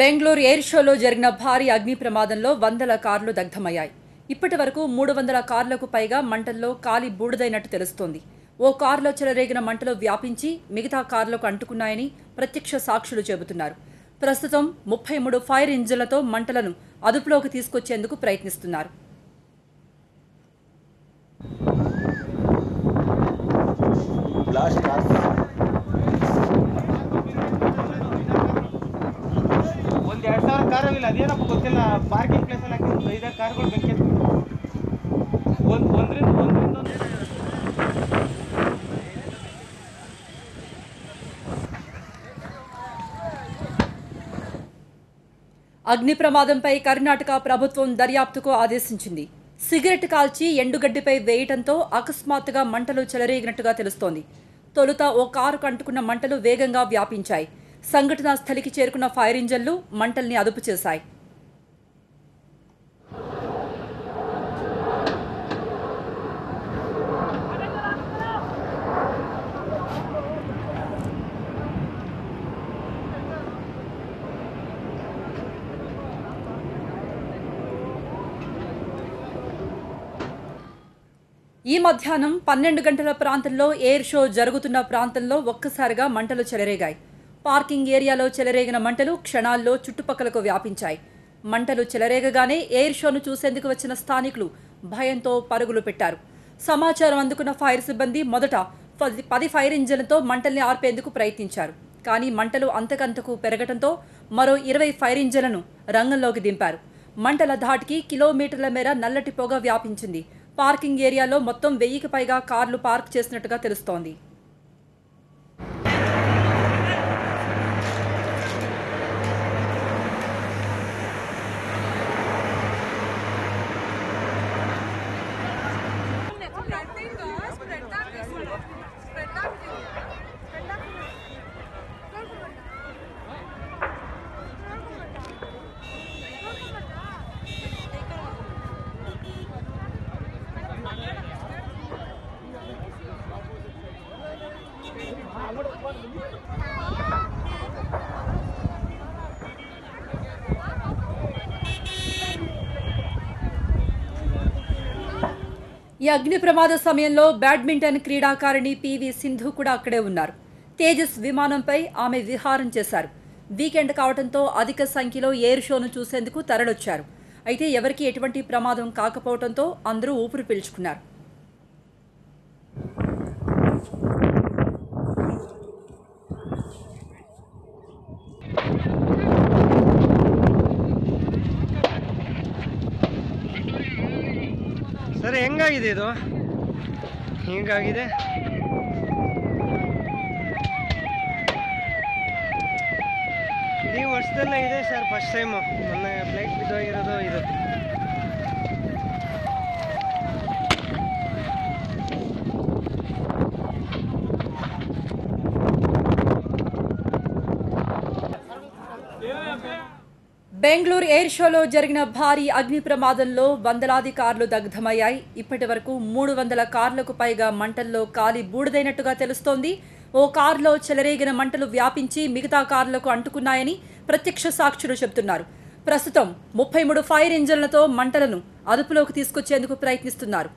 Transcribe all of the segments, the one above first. Bengaluru air షోలో జరిగిన భారీ అగ్ని ప్రమాదంలో 100 కార్లు దగ్ధమయ్యాయి. ఇప్పటి వరకు 300 కార్లకు పైగా మంటల్లో కాలి బూడిదైనట్టు తెలుస్తోంది. ఓ కారులో చెలరేగిన మంటలు వ్యాపించి మిగతా కార్లకు అంటుకున్నాయని ప్రత్యక్ష సాక్షులు చెబుతున్నారు. ప్రస్తుతం 33 ఫైర్ ఇంజిన్లతో మంటలను అదుపులోకి తీసుకొచ్చేందుకు ప్రయత్నిస్తున్నారు. ಅದೇನಪ್ಪ ಗೊತ್ತಿಲ್ಲ, ಪಾರ್ಕಿಂಗ್ ಪ್ಲೇಸಲ್ಲಿ ಹಾಕಿದ್ರು 5 ಕಾರ್ಗಳು ಬೆಂಕಿತ್ತು. ಒಂದರಿಂದ అగ్ని ప్రమాదంపై కర్ణాటక ప్రభుత్వం దర్యాప్తుకు ఆదేశించింది. సిగరెట్ కాల్చి ఎండుగడ్డిపై వేయటంతో అకస్మాత్తుగా మంటలు చెలరేగినట్టుగా తెలుస్తోంది. తొలుత ఓ కారు కంటుకున్న మంటలు వేగంగా వ్యాపించాయి. సంఘటనా స్థలికి చేరుకున్న ఫైర్ ఇంజన్లు మంటల్ని అదుపు చేశాయి. ఈ మధ్యాహ్నం 12 గంటల ప్రాంతంలో ఎయిర్ షో జరుగుతున్న ప్రాంతంలో ఒక్కసారిగా మంటలు చెలరేగాయి. పార్కింగ్ ఏరియాలో చెలరేగిన మంటలు క్షణాల్లో చుట్టుపక్కలకు వ్యాపించాయి. మంటలు చెలరేగగానే ఎయిర్ షోను చూసేందుకు వచ్చిన స్థానికులు భయంతో పరుగులు పెట్టారు. సమాచారం అందుకున్న ఫైర్ సిబ్బంది మొదట 10 ఫైర్ ఇంజన్లతో మంటల్ని ఆర్పేందుకు ప్రయత్నించారు. కానీ మంటలు అంతకంతకు పెరగడంతో మరో 20 ఫైర్ ఇంజన్లను రంగంలోకి దింపారు. మంటల ధాటికి కిలోమీటర్ల మేర నల్లటి పొగ వ్యాపించింది. పార్కింగ్ ఏరియాలో మొత్తం 1000కి పైగా కార్లు పార్క్ చేసినట్టుగా తెలుస్తోంది. ఈ అగ్ని ప్రమాద సమయంలో బ్యాడ్మింటన్ క్రీడాకారిణి PV సింధు కూడా అక్కడే ఉన్నారు. తేజస్ విమానంపై ఆమె విహారం చేశారు. వీకెండ్ కావడంతో అధిక సంఖ్యలో ఎయిర్ షోను చూసేందుకు తరలొచ్చారు. అయితే ఎవరికీ ఎటువంటి ప్రమాదం కాకపోవడంతో అందరూ ఊపిరి పీల్చుకున్నారు. ಸರ್ ಹೆಂಗಾಗಿದೆ ಇದು? ಹೆಂಗಾಗಿದೆ ಈ ವರ್ಷದಲ್ಲೇ ಇದೆ ಸರ್, ಫಸ್ಟ್ ಟೈಮು. ಮೊನ್ನೆ ಫ್ಲೈಟ್ ಬಿದ್ದೋಗಿರೋದು ಇದು. బెంగళూరు ఎయిర్ షోలో జరిగిన భారీ అగ్ని ప్రమాదంలో 100ల కార్లు దగ్ధమయ్యాయి. ఇప్పటి వరకు 300 కార్లకు పైగా మంటల్లో కాలి బూడిదైనట్టుగా తెలుస్తోంది. ఓ కారులో చెలరేగిన మంటలు వ్యాపించి మిగతా కార్లకు అంటుకున్నాయని ప్రత్యక్ష సాక్షులు చెబుతున్నారు. ప్రస్తుతం 33 ఫైర్ ఇంజన్లతో మంటలను అదుపులోకి తీసుకొచ్చేందుకు ప్రయత్నిస్తున్నారు.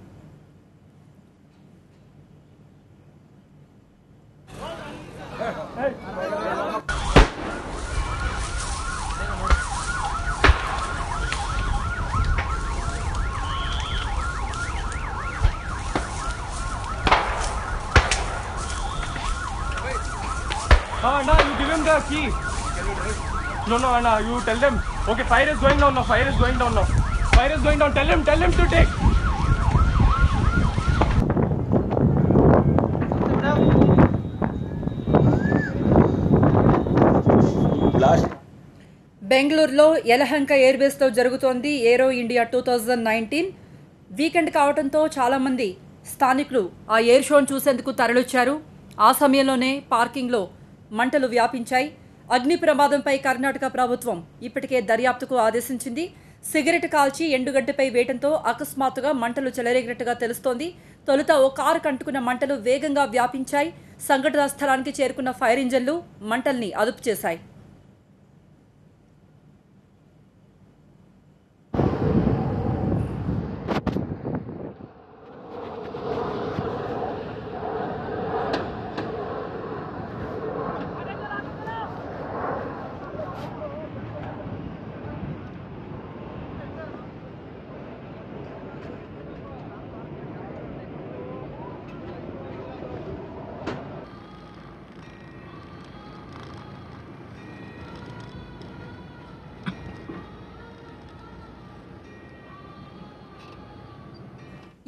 Anna, you give him the key. No, Anna, you tell them. Okay, fire is going down now. Fire is going down. Tell him to take. బెంగళూరులో యలహంక ఎయిర్బేస్లో జరుగుతోంది ఏరో ఇండియా 2019. వీకెండ్ కావడంతో చాలామంది స్థానికులు ఆ ఎయిర్ షోను చూసేందుకు తరలిచ్చారు. ఆ సమయంలోనే పార్కింగ్లో మంటలు వ్యాపించాయి. అగ్ని ప్రమాదంపై కర్ణాటక ప్రభుత్వం ఇప్పటికే దర్యాప్తుకు ఆదేశించింది. సిగరెట్ కాల్చి ఎండుగడ్డపై వేయడంతో అకస్మాత్తుగా మంటలు చెలరేగినట్టుగా తెలుస్తోంది. తొలుత ఓ కారు కంటుకున్న మంటలు వేగంగా వ్యాపించాయి. సంఘటనా స్థలానికి చేరుకున్న ఫైర్ ఇంజన్లు మంటల్ని అదుపు చేశాయి.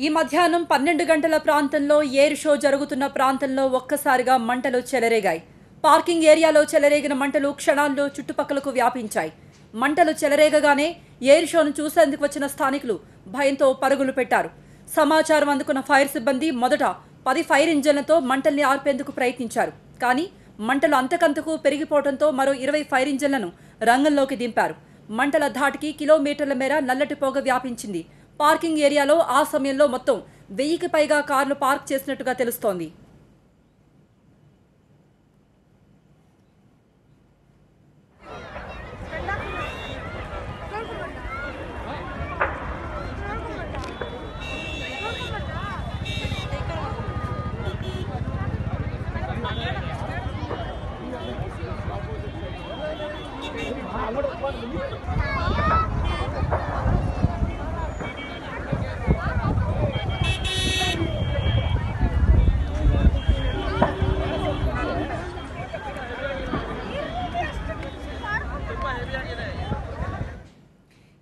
ఈ మధ్యాహ్నం 12 గంటల ప్రాంతంలో ఎయిర్ షో జరుగుతున్న ప్రాంతంలో ఒక్కసారిగా మంటలు చెలరేగాయి. పార్కింగ్ ఏరియాలో చెలరేగిన మంటలు క్షణాల్లో చుట్టుపక్కలకు వ్యాపించాయి. మంటలు చెలరేగగానే ఎయిర్ షోను చూసేందుకు వచ్చిన స్థానికులు భయంతో పరుగులు పెట్టారు. సమాచారం అందుకున్న ఫైర్ సిబ్బంది మొదట 10 ఫైర్ ఇంజన్లతో మంటల్ని ఆర్పేందుకు ప్రయత్నించారు. కానీ మంటలు అంతకంతకు పెరిగిపోవడంతో మరో 20 ఫైర్ ఇంజన్లను రంగంలోకి దింపారు. మంటల ధాటికి కిలోమీటర్ల మేర నల్లటి పొగ వ్యాపించింది. పార్కింగ్ ఏరియాలో ఆ సమయంలో మొత్తం 1000కి పైగా కార్లు పార్క్ చేసినట్టుగా తెలుస్తోంది.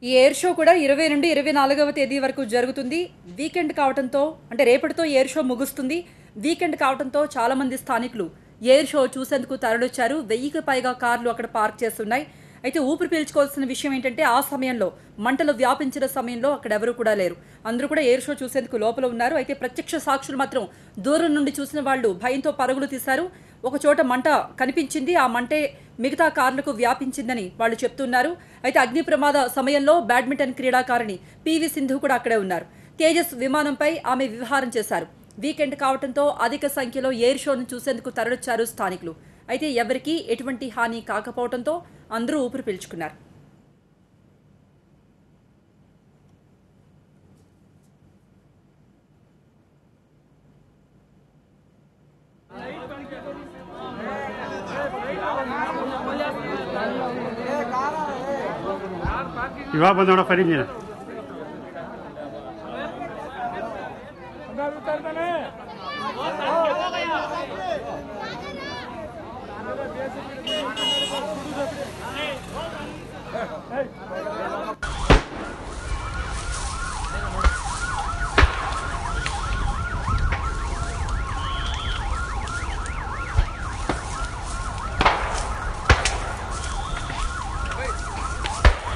ఈ ఎయిర్ షో కూడా 20 నుండి 24వ తేదీ వరకు జరుగుతుంది. వీకెండ్ కావడంతో, అంటే రేపటితో ఎయిర్ షో ముగుస్తుంది. వీకెండ్ కావడంతో చాలామంది స్థానికులు ఎయిర్ షో చూసేందుకు తరలివచ్చారు. 1000కి పైగా కార్లు అక్కడ పార్క్ చేస్తున్నాయి. అయితే ఊపిరి పీల్చుకోవాల్సిన విషయం ఏంటంటే, ఆ సమయంలో మంటలు వ్యాపించిన సమయంలో అక్కడ ఎవరు కూడా లేరు. అందరూ కూడా ఎయిర్ షో చూసేందుకు లోపల ఉన్నారు. అయితే ప్రత్యక్ష సాక్షులు మాత్రం దూరం నుండి చూసిన వాళ్ళు భయంతో పరుగులు తీశారు. ఒక చోట మంట కనిపించింది, ఆ మంటే మిగతా కార్లకు వ్యాపించిందని వాళ్ళు చెప్తున్నారు. అయితే అగ్ని ప్రమాద సమయంలో బ్యాడ్మింటన్ క్రీడాకారిణి పీవీ సింధు కూడా అక్కడే ఉన్నారు. తేజస్ విమానంపై ఆమె విహారం చేశారు. వీకెండ్ కావడంతో అధిక సంఖ్యలో ఎయిర్ షోను చూసేందుకు తరలివచ్చారు స్థానికులు. అయితే ఎవరికీ ఎటువంటి హాని కాకపోవడంతో అందరూ ఊపిరి పీల్చుకున్నారు.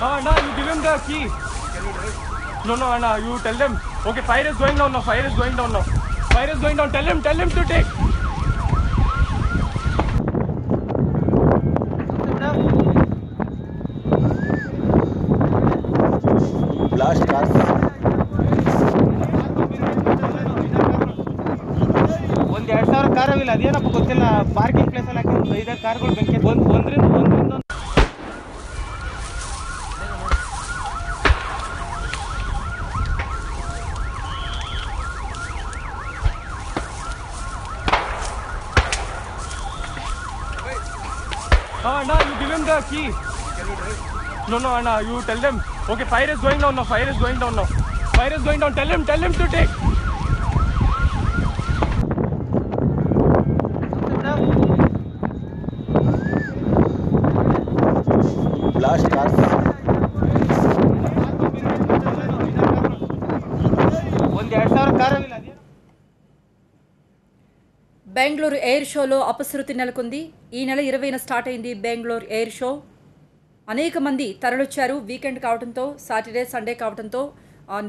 Anna, you give him the key. No, Anna, you tell them. Okay, fire is going down now. Fire is going down. Tell him to take. ಒಂದು 2000 ಕಾರ್ ಅವಿಲ್ಲ, ಅದೇನಪ್ಪ ಗೊತ್ತಿಲ್ಲ. ಪಾರ್ಕಿಂಗ್ ಪ್ಲೇಸ್ ಅಲ್ಲಿ ಹಾಕಿದ್ರು 5-6 ಕಾರ್ಗಳು ಬೆಂಕಿ ಬಂದ್ರಿಂದ Anna, you give him the key. No, Anna, you tell them. Okay, fire is going down now. Tell him to take. Bengaluru air షోలో అపశృతి నెలకొంది. ఈ నెల 20న స్టార్ట్ అయింది బెంగళూరు ఎయిర్ షో. అనేక మంది తరలొచ్చారు. వీకెండ్ కావడంతో, సాటర్డే సండే కావడంతో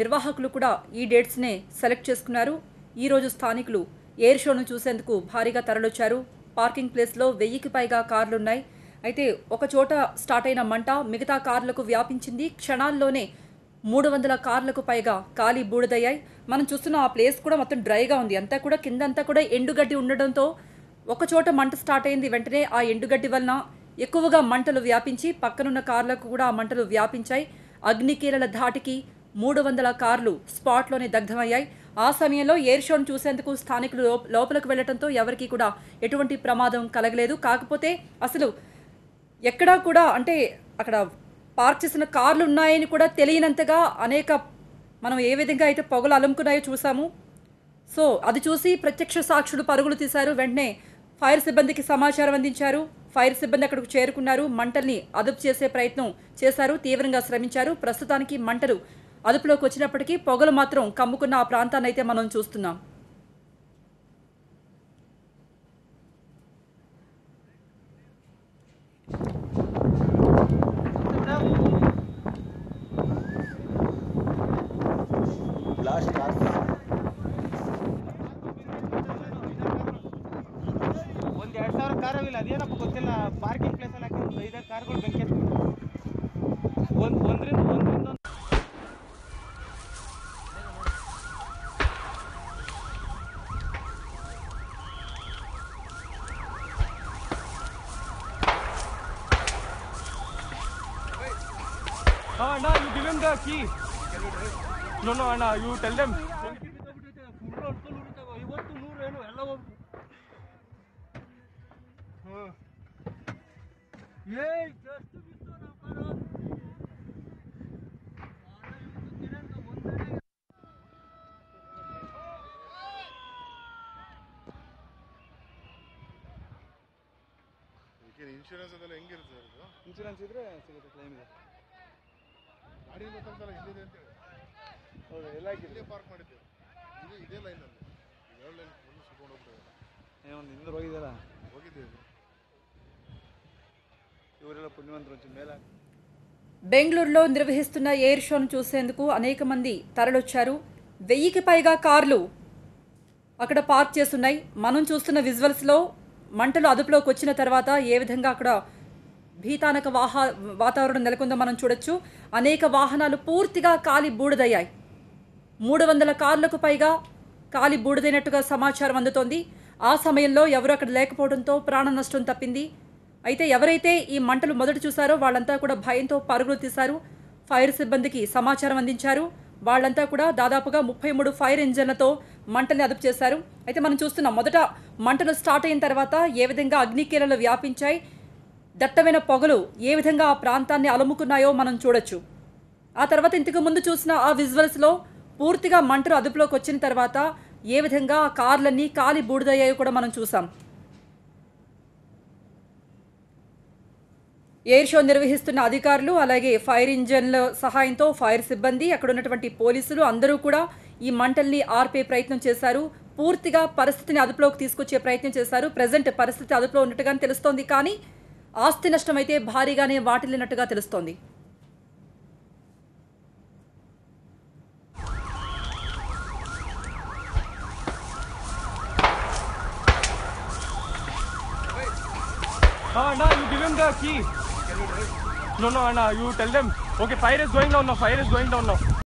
నిర్వాహకులు కూడా ఈ డేట్స్నే సెలెక్ట్ చేసుకున్నారు. ఈరోజు స్థానికులు ఎయిర్ షోను చూసేందుకు భారీగా తరలొచ్చారు. పార్కింగ్ ప్లేస్లో 1000కి పైగా కార్లున్నాయి. అయితే ఒక చోట స్టార్ట్ అయిన మంట మిగతా కార్లకు వ్యాపించింది. క్షణాల్లోనే 300 కార్లకు పైగా ఖాళీ బూడిదయ్యాయి. మనం చూస్తున్న ఆ ప్లేస్ కూడా మొత్తం డ్రైగా ఉంది. అంతా కూడా కిందంతా కూడా ఎండుగడ్డి ఉండడంతో ఒకచోట మంట స్టార్ట్ అయింది. వెంటనే ఆ ఎండుగడ్డి వలన ఎక్కువగా మంటలు వ్యాపించి పక్కనున్న కార్లకు కూడా ఆ మంటలు వ్యాపించాయి. అగ్నికీలల ధాటికి 300 కార్లు స్పాట్లోనే దగ్ధమయ్యాయి. ఆ సమయంలో ఎయిర్ షోను చూసేందుకు స్థానికులు లోపలకు వెళ్లడంతో ఎవరికీ కూడా ఎటువంటి ప్రమాదం కలగలేదు. కాకపోతే అసలు ఎక్కడా కూడా, అంటే అక్కడ పార్క్ చేసిన కార్లు ఉన్నాయని కూడా తెలియనంతగా అనేక, మనం ఏ విధంగా అయితే పొగలు అలుముకున్నాయో చూసాము. సో అది చూసి ప్రత్యక్ష సాక్షులు పరుగులు తీశారు. వెంటనే ఫైర్ సిబ్బందికి సమాచారం అందించారు. ఫైర్ సిబ్బంది అక్కడికి చేరుకున్నారు. మంటల్ని అదుపు చేసే ప్రయత్నం చేశారు, తీవ్రంగా శ్రమించారు. ప్రస్తుతానికి మంటలు అదుపులోకి వచ్చినప్పటికీ పొగలు మాత్రం కమ్ముకున్న ఆ ప్రాంతాన్ని అయితే మనం చూస్తున్నాం. Key. No, Anna, you tell them. Hey, just to be so number one. Insurance is the language. Insurance is the claim. ಅಡಿ ಮತ್ತೊಂದಲ್ಲ ಇಲ್ಲಿದೆ ಅಂತ ಹೇಳಿ ಹೌದು ಎಲ್ಲ ಇಲ್ಲಿ ಪಾರ್ಕ್ ಮಾಡಿದ್ದೀವಿ ಇದು ಇದೇ ಲೈನ್ ಅಲ್ಲಿ ಏಳು ಲೈನ್ ಫುಲ್ ಸುಕೊಂಡು ಹೋಗ್ಬಿಟ್ಟಿದ್ದಾರೆ ಏನೋ ಒಂದು ಹಿಂದೆ ಹೋಗಿದ್ದೀರಾ ಹೋಗಿದ್ದೀವಿ ಇವರೆಲ್ಲ ಪುಣ್ಯವಂತರು ಅಂತ ಮೇಲೆ ಬೆಂಗಳೂರುలో నిర్వహిస్తున్న ఎయిర్ షోను చూసేందుకు అనేక మంది తరలొచ్చారు. 1000కి పైగా కార్లు అక్కడ పార్క్ చేస్తున్నాయి. మనం చూస్తున్న విజువల్స్లో మంటలు అదుపులోకి వచ్చిన తర్వాత ఏ విధంగా అక్కడ భీతానక వాతావరణం నెలకొందో మనం చూడొచ్చు. అనేక వాహనాలు పూర్తిగా కాలి బూడిదయ్యాయి. 300 కార్లకు పైగా కాలి బూడిదైనట్టుగా సమాచారం అందుతోంది. ఆ సమయంలో ఎవరు అక్కడ లేకపోవడంతో ప్రాణ నష్టం తప్పింది. అయితే ఎవరైతే ఈ మంటలు మొదట చూసారో వాళ్ళంతా కూడా భయంతో పరుగులు తీశారు. ఫైర్ సిబ్బందికి సమాచారం అందించారు. వాళ్ళంతా కూడా దాదాపుగా 33 ఫైర్ ఇంజన్లతో మంటల్ని అదుపు చేశారు. అయితే మనం చూస్తున్నాం మొదట మంటలు స్టార్ట్ అయిన తర్వాత ఏ విధంగా అగ్నికీలలు వ్యాపించాయి, దట్టమైన పొగలు ఏ విధంగా ఆ ప్రాంతాన్ని అలముకున్నాయో మనం చూడొచ్చు. ఆ తర్వాత ఇంతకు ముందు చూసిన ఆ విజువల్స్లో పూర్తిగా మంటలు అదుపులోకి వచ్చిన తర్వాత ఏ విధంగా ఆ కార్లన్నీ కాలి బూడిదయ్యాయో కూడా మనం చూసాం. ఎయిర్ షో నిర్వహిస్తున్న అధికారులు అలాగే ఫైర్ ఇంజన్ల సహాయంతో ఫైర్ సిబ్బంది అక్కడ ఉన్నటువంటి పోలీసులు అందరూ కూడా ఈ మంటల్ని ఆర్పే ప్రయత్నం చేశారు. పూర్తిగా పరిస్థితిని అదుపులోకి తీసుకొచ్చే ప్రయత్నం చేశారు. ప్రజెంట్ పరిస్థితి అదుపులో ఉన్నట్టుగానే తెలుస్తోంది. కానీ ఆస్తి నష్టం అయితే భారీగానే వాటిల్లినట్టుగా తెలుస్తోంది. Anna, you give him the key. No, Anna, you tell them. Okay, fire is going down now.